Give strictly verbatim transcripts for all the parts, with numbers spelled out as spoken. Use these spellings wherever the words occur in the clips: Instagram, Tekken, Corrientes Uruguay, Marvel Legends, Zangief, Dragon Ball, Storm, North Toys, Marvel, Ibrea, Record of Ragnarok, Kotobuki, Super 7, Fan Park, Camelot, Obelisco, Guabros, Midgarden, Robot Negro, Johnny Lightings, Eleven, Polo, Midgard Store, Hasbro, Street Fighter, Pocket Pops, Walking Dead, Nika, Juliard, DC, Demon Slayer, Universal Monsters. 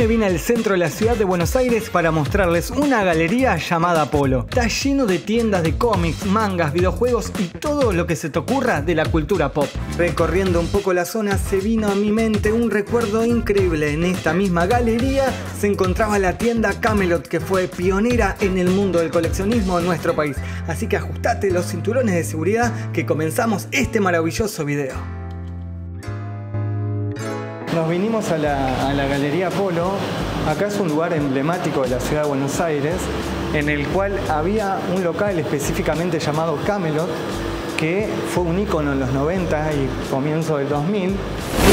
me vine al centro de la ciudad de Buenos Aires para mostrarles una galería llamada Polo. Está lleno de tiendas de cómics, mangas, videojuegos y todo lo que se te ocurra de la cultura pop. Recorriendo un poco la zona se vino a mi mente un recuerdo increíble. En esta misma galería se encontraba la tienda Camelot, que fue pionera en el mundo del coleccionismo en nuestro país. Así que ajustate los cinturones de seguridad que comenzamos este maravilloso video. Nos vinimos a la, a la Galería Polo. Acá es un lugar emblemático de la ciudad de Buenos Aires, en el cual había un local específicamente llamado Camelot, que fue un ícono en los noventa y comienzo del dos mil.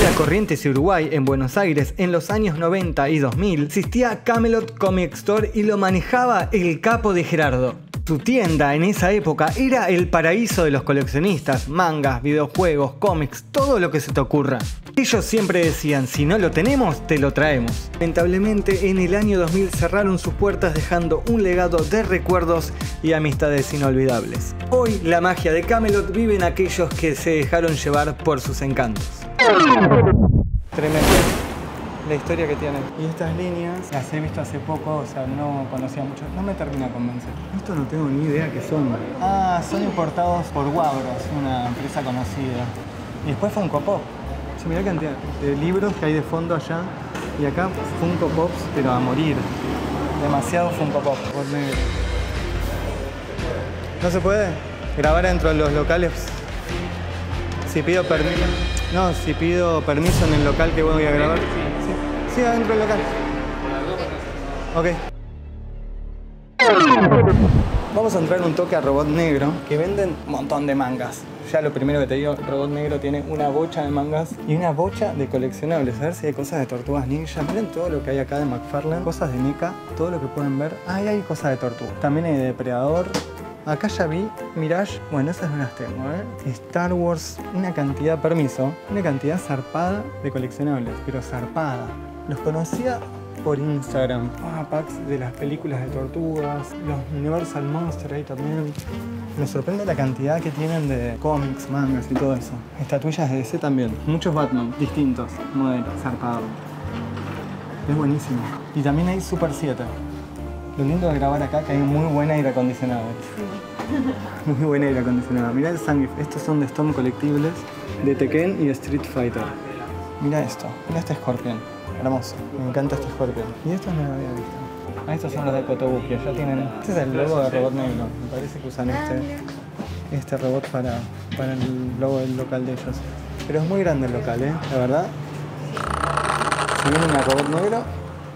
En Corrientes y Uruguay, en Buenos Aires, en los años noventa y dos mil, existía Camelot Comic Store y lo manejaba el capo de Gerardo. Su tienda en esa época era el paraíso de los coleccionistas, mangas, videojuegos, cómics, todo lo que se te ocurra. Ellos siempre decían, si no lo tenemos, te lo traemos. Lamentablemente en el año dos mil cerraron sus puertas, dejando un legado de recuerdos y amistades inolvidables. Hoy la magia de Camelot vive en aquellos que se dejaron llevar por sus encantos. Tremendo la historia que tienen. Y estas líneas las he visto hace poco, o sea, no conocía mucho. No me termina de convencer. Esto no tengo ni idea qué son. Ah, son importados por Guabros, una empresa conocida. Y después Funko Pop. O sea, mirá la cantidad de libros que hay de fondo allá. Y acá Funko Pops, pero a morir. Demasiado Funko Pop. Por negro. ¿No se puede grabar dentro de los locales? Si pido permiso. No, si pido permiso en el local que voy a grabar. Sí, adentro del local. Ok. Vamos a entrar un toque a Robot Negro, que venden un montón de mangas. Ya lo primero que te digo, Robot Negro tiene una bocha de mangas y una bocha de coleccionables. A ver si hay cosas de tortugas ninja. Miren todo lo que hay acá de McFarland, cosas de Nika, todo lo que pueden ver. Ahí hay cosas de tortuga. También hay de depredador. Acá ya vi Mirage. Bueno, esas no las tengo, ¿eh? Star Wars, una cantidad, permiso, una cantidad zarpada de coleccionables, pero zarpada. Los conocía por Instagram. Ah, packs de las películas de tortugas, los Universal Monsters ahí también. Me sorprende la cantidad que tienen de cómics, mangas y todo eso. Estatuillas de D C también. Muchos Batman, distintos modelos, zarpados. Es buenísimo. Y también hay Super siete. Lo lindo de grabar acá que hay muy buen aire acondicionado. Sí. Muy buen aire acondicionado. Mirá el Zangief. Estos son de Storm colectibles, de Tekken y de Street Fighter. Mirá esto. Mirá este escorpión. Hermoso. Me encanta este escorpión. Y estos no los había visto. Ah, estos son los de Kotobuki. Ya tienen... Este es el logo de Robot Negro. Me parece que usan este, este robot para, para el logo del local de ellos. Pero es muy grande el local, ¿eh? La verdad. Si vienen a Robot Negro,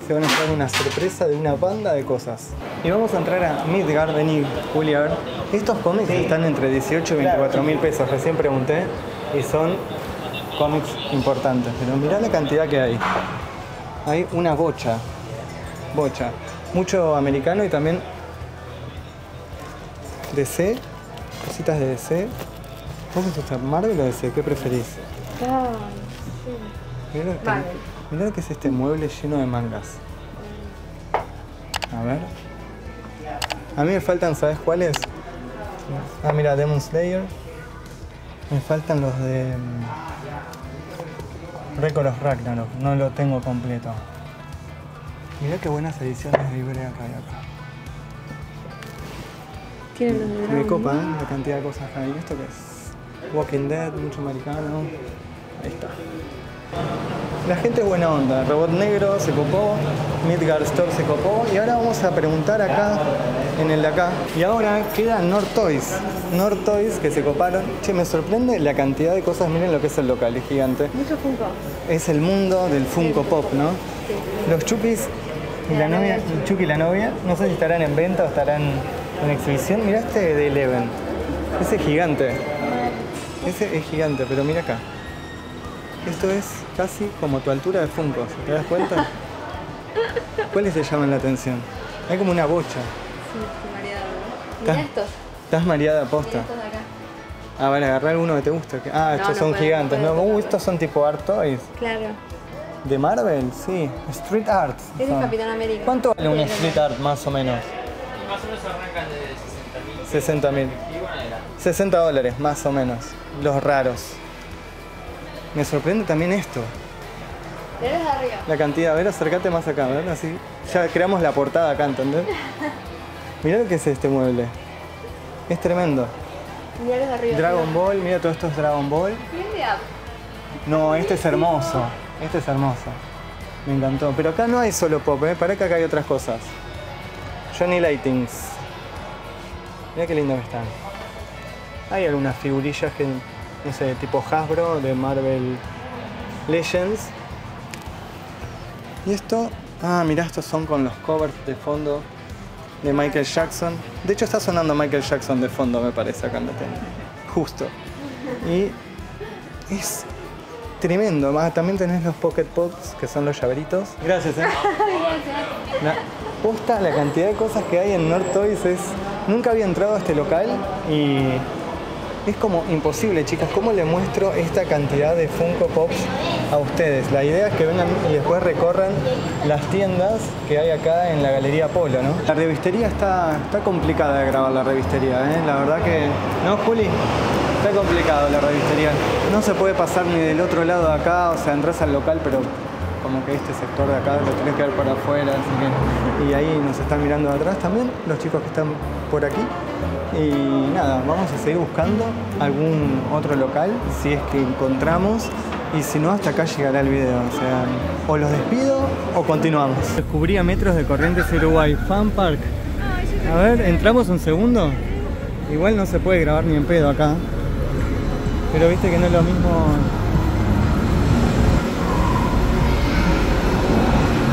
se van a hacer una sorpresa de una banda de cosas. Y vamos a entrar a Midgarden y Juliard. Estos cómics sí. Están entre dieciocho y veinticuatro mil pesos, recién pregunté. Y son cómics importantes. Pero mirá la cantidad que hay. Hay una bocha. Bocha. Mucho americano y también D C. Cositas de D C. ¿Vos qué usás, Marvel o D C? ¿Qué preferís? Ah, sí. Mirá, vale. Mirá lo que es este mueble lleno de mangas. A ver. A mí me faltan, ¿sabes cuáles? Ah, mira, Demon Slayer. Me faltan los de Record of Ragnarok. No lo tengo completo. Mirá qué buenas ediciones de Ibrea que hay acá. Tienen los de Dragon Ball. Me copan la cantidad de cosas que hay. ¿Esto qué es? Walking Dead, mucho americano. Ahí está. La gente es buena onda, Robot Negro se copó, Midgard Store se copó y ahora vamos a preguntar acá, en el de acá. Y ahora queda North Toys, North Toys que se coparon. Che, me sorprende la cantidad de cosas, miren lo que es el local, es gigante. Mucho Funko. Es el mundo del Funko Pop, ¿no? Sí. Los Chupis y la, la novia, el Chucky y la novia, no sé si estarán en venta o estarán en exhibición. Mirá este de Eleven, ese es gigante, ese es gigante, pero mira acá. Esto es casi como tu altura de Funko, ¿te das cuenta? ¿Cuáles te llaman la atención? Hay como una bocha. Sí, estoy mareada. Mirá estos. Estás mareada posta. Mirá estos de acá. A ver, agarrar uno que te gusta. Ah, estos no, no son puedo, gigantes. No, no uh, estos son tipo Art Toys. Claro. ¿De Marvel? Sí. Street Art. Es de Capitán América. ¿Cuánto vale un Street Art más o menos? Y más o menos arrancan de sesenta mil. sesenta dólares, más o menos. Los raros. Me sorprende también esto. Pero es arriba. La cantidad, a ver, acércate más acá, ¿verdad? Así. Ya creamos la portada acá, ¿entendés? Mirá lo que es este mueble. Es tremendo. Mirá los de arriba. Dragon Ball, mira todo esto es Dragon Ball. No, este es hermoso. Este es hermoso. Me encantó. Pero acá no hay solo pop, ¿eh? Pará que acá hay otras cosas. Johnny Lightings. Mirá qué lindos que están. Hay algunas figurillas que, no sé, tipo Hasbro, de Marvel Legends. Y esto, ah, mirá, estos son con los covers de fondo de Michael Jackson. De hecho está sonando Michael Jackson de fondo, me parece, acá en la tele. Justo. Y es tremendo. Ah, también tenés los Pocket Pops, que son los llaveritos. Gracias, ¿eh? La posta, la cantidad de cosas que hay en North Toys es... Nunca había entrado a este local y es como imposible, chicas. ¿Cómo le muestro esta cantidad de Funko Pops a ustedes? La idea es que vengan y después recorran las tiendas que hay acá en la Galería Polo, ¿no? La revistería está, está complicada de grabar la revistería, ¿eh? La verdad que... ¿No, Juli? Está complicado la revistería. No se puede pasar ni del otro lado de acá, o sea, entras al local, pero como que este sector de acá lo tenés que ver para afuera, así que... Y ahí nos están mirando de atrás también, los chicos que están por aquí. Y nada, vamos a seguir buscando algún otro local, si es que encontramos. Y si no, hasta acá llegará el video, o sea... O los despido, o continuamos. Descubrí a metros de Corrientes, Uruguay, Fan Park. A ver, ¿entramos un segundo? Igual no se puede grabar ni en pedo acá. Pero viste que no es lo mismo...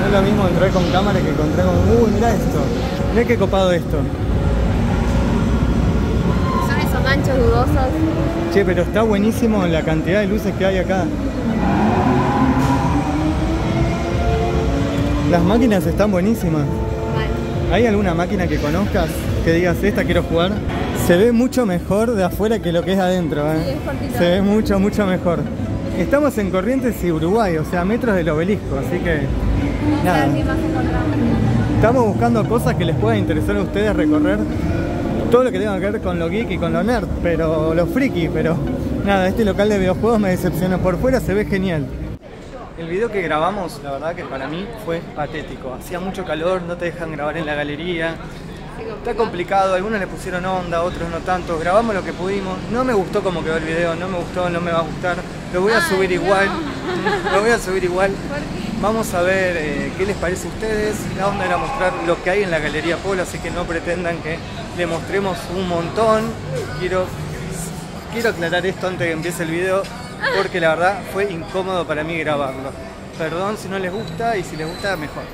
Es lo mismo entrar con cámara que encontrar con... ¡Uy, mirá esto! Mirá qué copado esto. Son esos ganchos dudosos. Che, pero está buenísimo la cantidad de luces que hay acá. Las máquinas están buenísimas. Vale. ¿Hay alguna máquina que conozcas que digas, esta quiero jugar? Se ve mucho mejor de afuera que lo que es adentro, ¿eh? Sí, es cortito. Se ve mucho, mucho mejor. Estamos en Corrientes y Uruguay, o sea, metros del obelisco, así que... Nada. Estamos buscando cosas que les pueda interesar a ustedes recorrer. Todo lo que tenga que ver con lo geek y con lo nerd, pero lo friki, pero nada, este local de videojuegos me decepcionó. Por fuera se ve genial. El video que grabamos, la verdad que para mí fue patético. Hacía mucho calor, no te dejan grabar en la galería. Está complicado, algunos le pusieron onda, otros no tanto. Grabamos lo que pudimos. No me gustó cómo quedó el video, no me gustó, no me va a gustar. Lo voy a Ay, subir no. igual. Lo voy a subir igual. Vamos a ver eh, qué les parece a ustedes. La onda era mostrar lo que hay en la Galería Polo, así que no pretendan que le mostremos un montón. Quiero, quiero aclarar esto antes de que empiece el video, porque la verdad fue incómodo para mí grabarlo. Perdón si no les gusta, y si les gusta, mejor.